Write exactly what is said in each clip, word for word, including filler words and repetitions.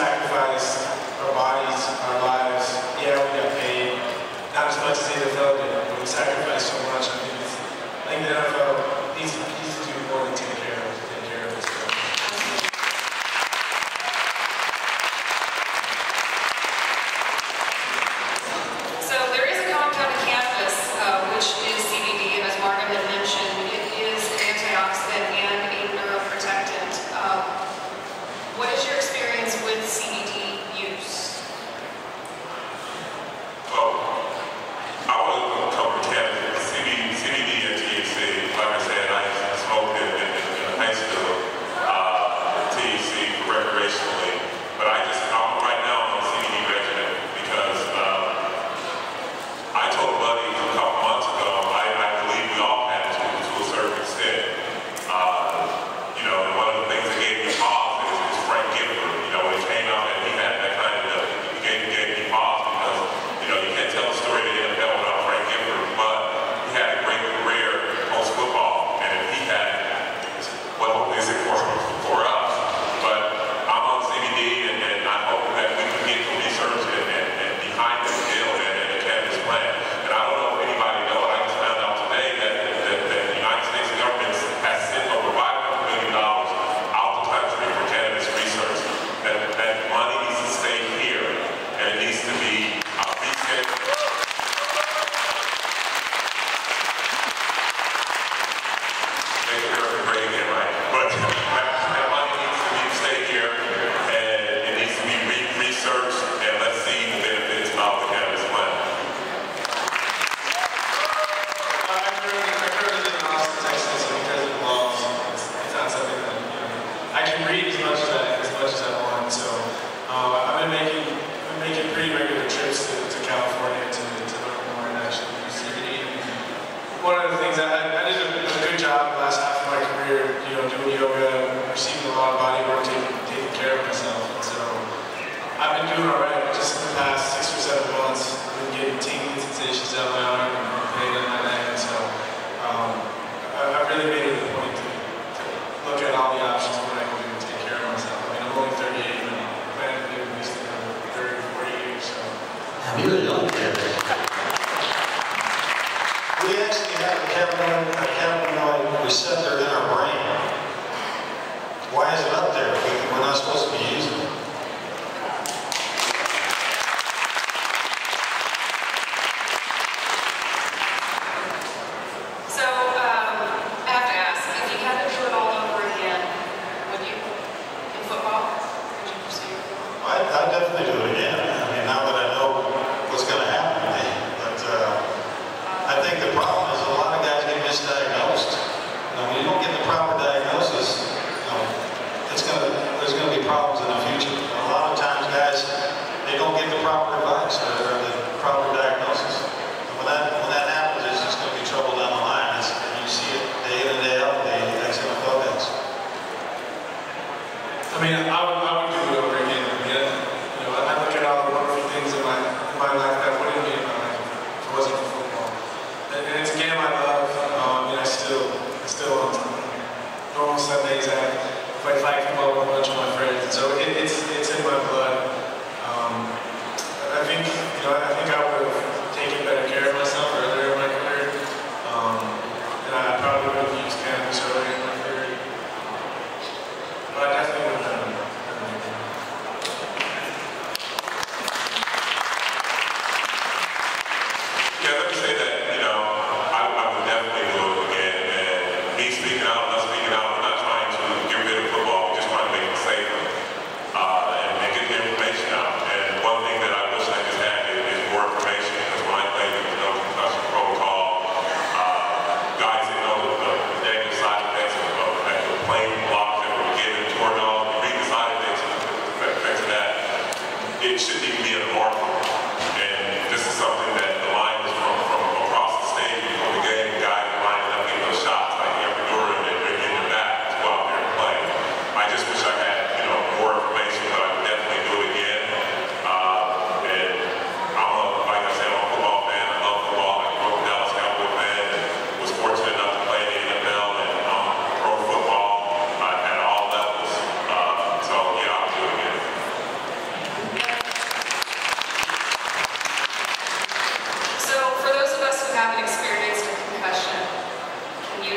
sacrificed our bodies, our lives. Yeah, we got paid. Not as much as the N F L did, but we sacrificed so much. I think, it's, I think the N F L needs to do more than take care of, take care of us. So there is a compound of cannabis, uh, which is C B D, and as Margaret had mentioned, it is an antioxidant and a neuroprotectant. Um, what is your experience with C B D use? Well, I wasn't going to cover cannabis. C B D and T H C, like I said, I smoked it in, in, in high school, uh, T H C recreationally, but I just, I'm right now on a C B D regimen because uh, I told a buddy a couple months ago, I, I believe we all have to, to a certain extent. Uh, you know, and one of the things that gave me pause Frank Gifford, you know, when it came out that he had that kind of nothing, it gave, gave me pause because, you know, you can't tell a story to the N F L without Frank Gifford, but he had a great career post-football, and if he had, well, is it for, for us? But I'm on C B D, and, and I hope that we can get the research and, and, and behind this deal and, and the cannabis plant. And I don't know if anybody knows, I just found out today that, that, that the United States government has sent over five hundred million dollars to be uh, rescheduled. Make sure I'm breaking it right. But that money needs to be stayed here, and it needs to be re-researched, and let's see the benefits of the cannabis plant. I currently live in Austin, Texas, and because of the laws, it's not something that, you know, I can read as much as I, as much as I want, so um, I've been making making pretty regular trips to, to California to, to learn more and actually use C B D. One of the things, I, I did a, a good job the last half of my career, you know, doing yoga, receiving a lot of body work, taking, taking care of myself. And so I've been doing all right. Just in the past six or seven months, I've been getting tingling sensations down my arm and pain in my neck. So um, I, I really made it a point to, to look at all the options what I can do to take care of myself. I mean, I'm only thirty-eight. We actually have a cannabinoid, a cannabinoid receptor in our brain. Why is it up there if we're not supposed to be using it? So, um, I have to ask, if you had to do it all over again, would you, in football, would you pursue football? I'd, I'd definitely do it again. I mean, now that I going to happen to me, but uh, I think the problem is a lot of guys get misdiagnosed. You know, when you don't get the proper diagnosis, you know, it's going to, there's going to be problems in the future. A lot of times, guys, they don't get the proper advice or the proper diagnosis. And when that when that happens, it's just going to be trouble down the line. It's, you see it day in and day out. Day ex-N F L guys. I mean, I would I would do it over again. Yeah, you know, I look at all the wonderful things in my. My life that wouldn't be in my life if it wasn't for football. And it's a game I love, um, and I still, I still on normal Sundays I play fight football with a bunch of my friends. So it, it's it's in my blood. Um, I think you know I think I would have taken better care of myself earlier in my career, um, and I probably would have used cannabis earlier in my career. But I definitely would have done it.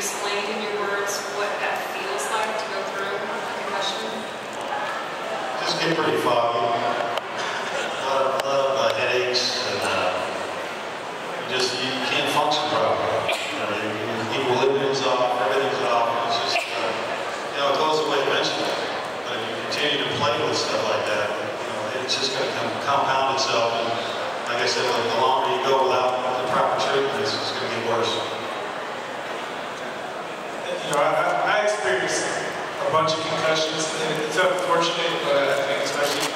explained in your words what that feels like to go through a concussion? It's been pretty foggy. A lot of, a lot of uh, headaches, and uh, you just you can't function properly. You know, equilibrium's off, everything's off. It's just uh, you know, it goes away eventually. But if you continue to play with stuff like that, you know, it's just going to come compound itself. And like I said, like the longer you go without the proper treatment, it's just going to get worse. You know, I, I experienced a bunch of concussions, and it's unfortunate, but I think especially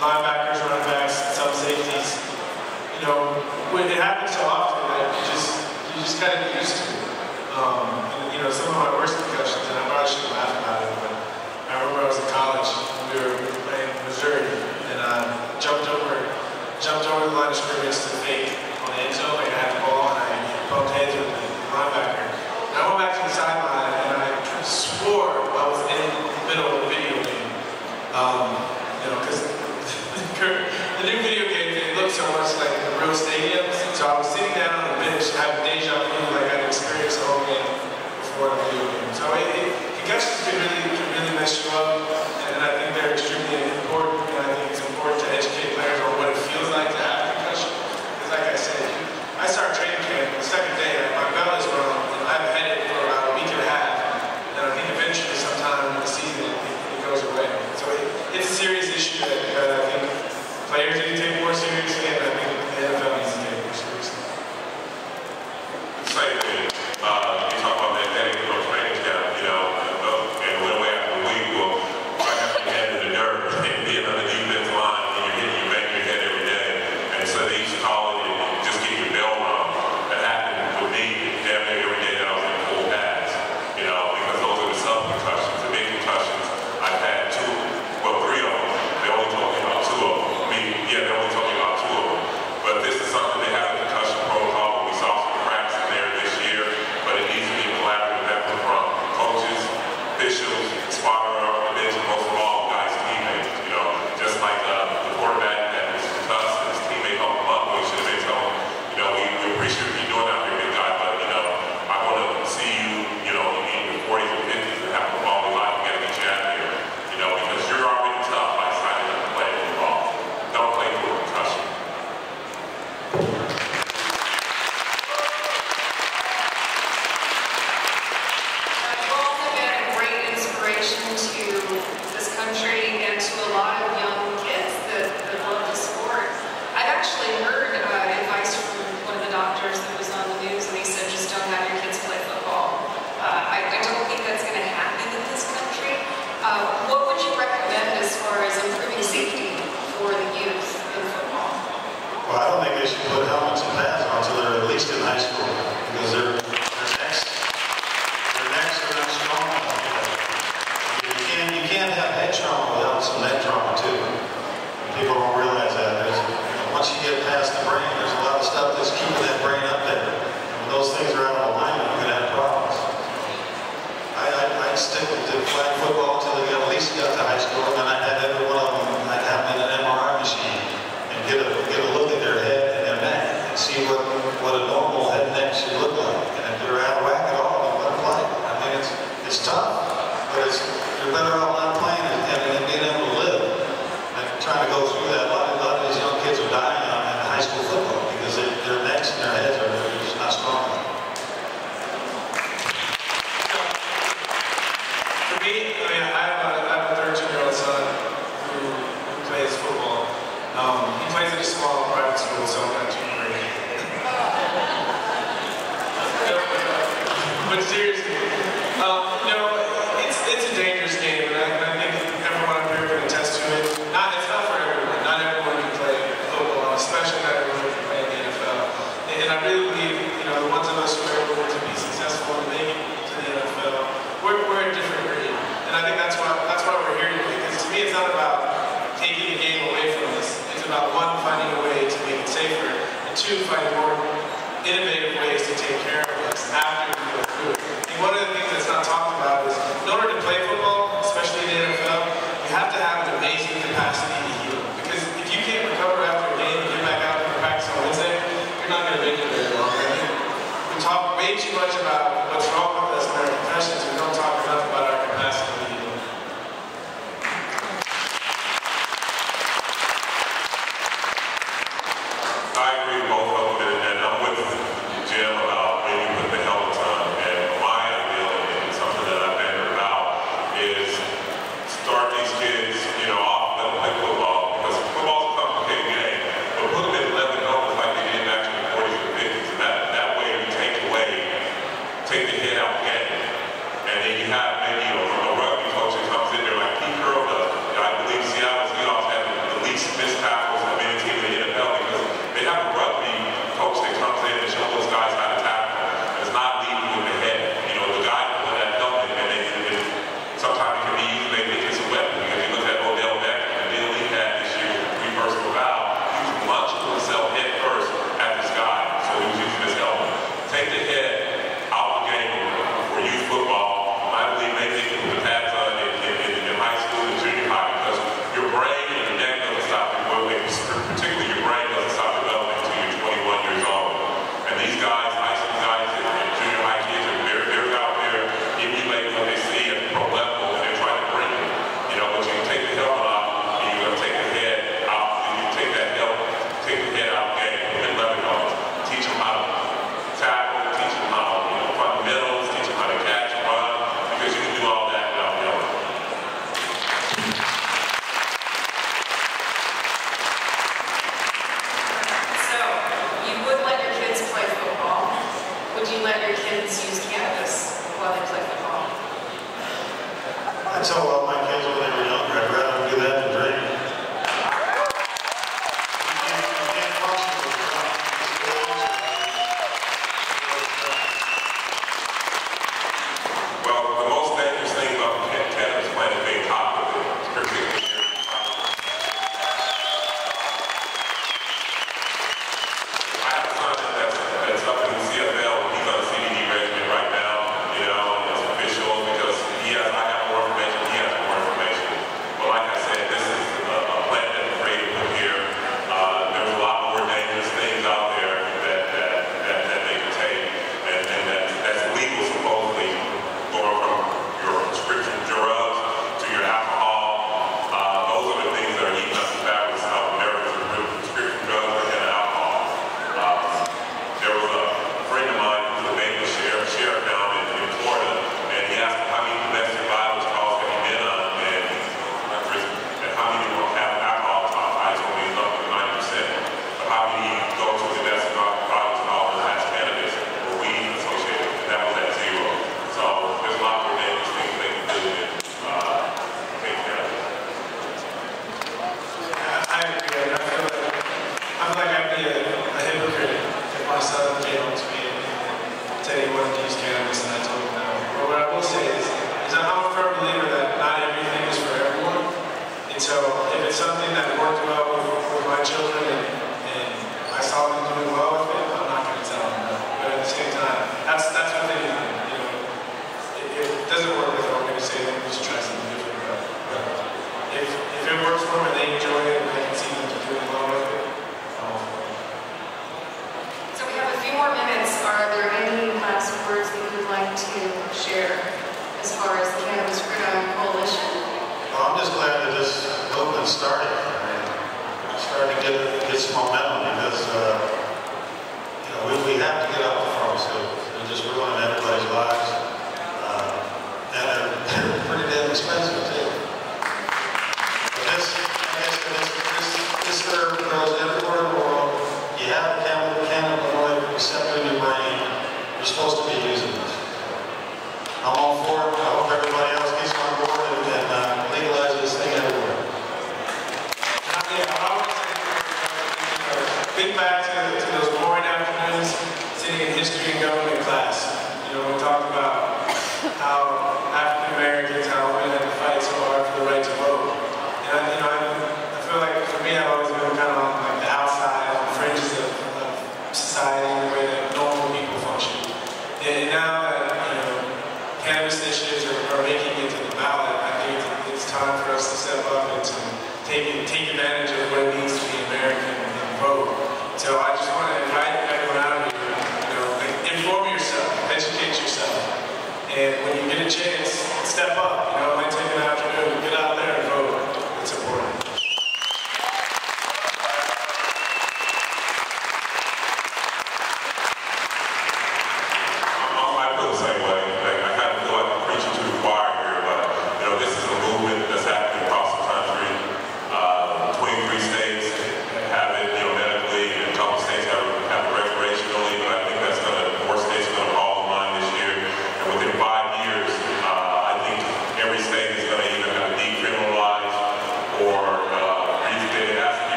linebackers, running backs, some safeties, you know, when it happens so often that you just, you just kind of get used to it. Um, and, you know, some of my worst concussions, and I probably shouldn't laugh about it, but I remember I was in college, and we were playing Missouri, and I jumped over, jumped over the line of scrimmage to fake on the end zone, and I had the ball, and I bumped heads with the linebacker. And I went back to the sideline and I swore I was in the middle of a video game. Um, you know, because the new video game, they look so much like the real stadiums. So I was sitting down on the bench having deja vu like I'd experienced the whole game before the video game. So it, it, concussions can really, can really mess you up, and, and I think they're extremely important, and I think it's important to educate players on what it feels like to have a concussion. Because like I said, I started training camp the second day, and my bell is wrong. I've had it for about a week and a half, and I think eventually sometime in the season it, it goes away. So it, it's a serious issue that uh, I think players need to take more seriously, and I think the N F L needs to take more seriously. Same thing. Uh, you talk about the athletic training camp, you know, and one way after a week, well, right after you head to the nerve, and being on the defense line, and you're hitting your back in your head every day, and so they used to call it and just get your bell rung. That happened with me damn near every day. Two, find more innovative ways to take care of us after we go through it. And one of the Years.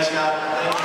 Thanks, God. Thank you.